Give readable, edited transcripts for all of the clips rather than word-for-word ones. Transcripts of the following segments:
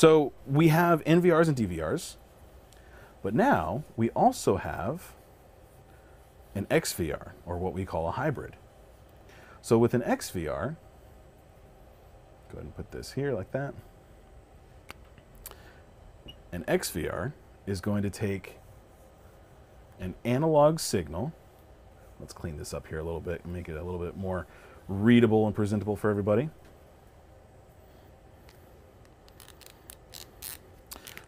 So we have NVRs and DVRs, but now we also have an XVR, or what we call a hybrid. So with an XVR, go ahead and put this here like that. An XVR is going to take an analog signal. Let's clean this up here a little bit and make it a little bit more readable and presentable for everybody.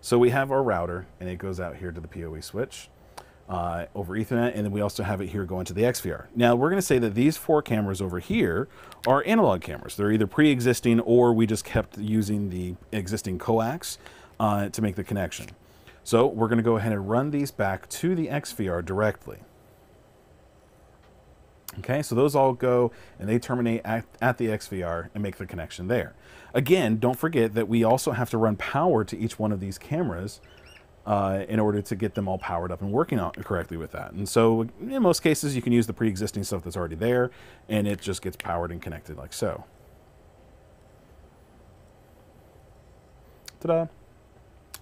So we have our router, and it goes out here to the PoE switch over Ethernet, and then we also have it here going to the XVR. Now we're going to say that these four cameras over here are analog cameras. They're either pre-existing or we just kept using the existing coax to make the connection. So we're going to go ahead and run these back to the XVR directly. Okay, so those all go and they terminate at the XVR and make the connection there. Again, don't forget that we also have to run power to each one of these cameras in order to get them all powered up and working correctly with that. And so in most cases, you can use the pre-existing stuff that's already there and it just gets powered and connected like so. Ta-da!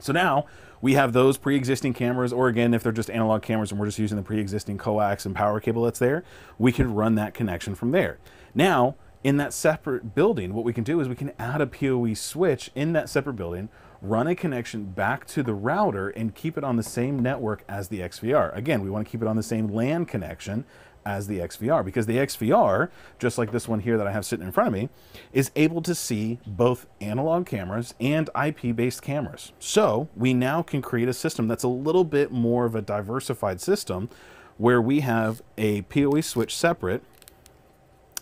So now we have those pre-existing cameras, or again, if they're just analog cameras and we're just using the pre-existing coax and power cable that's there, we can run that connection from there. Now, in that separate building, what we can do is we can add a PoE switch in that separate building, run a connection back to the router and keep it on the same network as the XVR. Again, we want to keep it on the same LAN connection as the XVR, because the XVR, just like this one here that I have sitting in front of me, is able to see both analog cameras and IP-based cameras. So we now can create a system that's a little bit more of a diversified system where we have a PoE switch separate.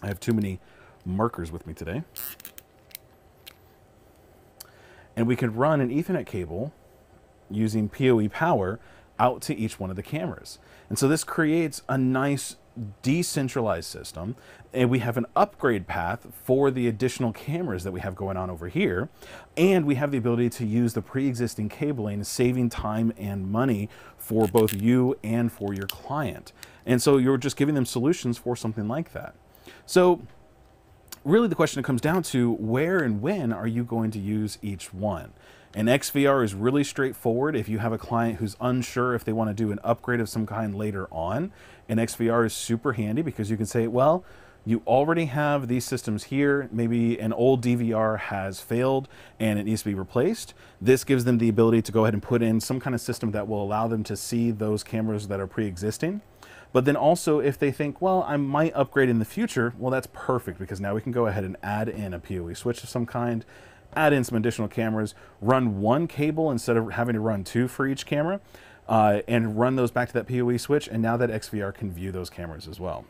I have too many markers with me today. And we could run an Ethernet cable using PoE power out to each one of the cameras. And so this creates a nice decentralized system, and we have an upgrade path for the additional cameras that we have going on over here, and we have the ability to use the pre-existing cabling, saving time and money for both you and for your client. And so you're just giving them solutions for something like that. So really the question comes down to where and when are you going to use each one? An XVR is really straightforward. If you have a client who's unsure if they want to do an upgrade of some kind later on, an XVR is super handy because you can say, well, you already have these systems here. Maybe an old DVR has failed and it needs to be replaced. This gives them the ability to go ahead and put in some kind of system that will allow them to see those cameras that are pre-existing. But then also if they think, well, I might upgrade in the future, well, that's perfect because now we can go ahead and add in a PoE switch of some kind, add in some additional cameras, run one cable instead of having to run two for each camera, and run those back to that PoE switch. And now that XVR can view those cameras as well.